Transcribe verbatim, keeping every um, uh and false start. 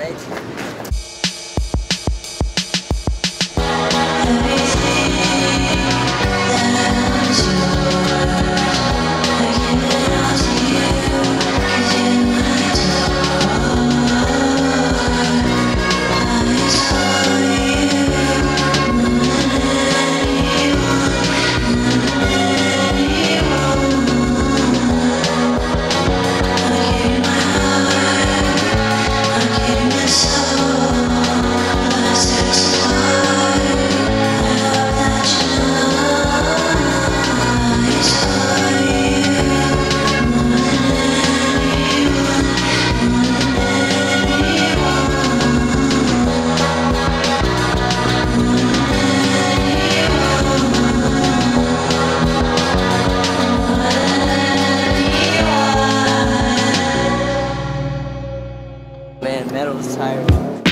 Reggie. Man, metal is tiring.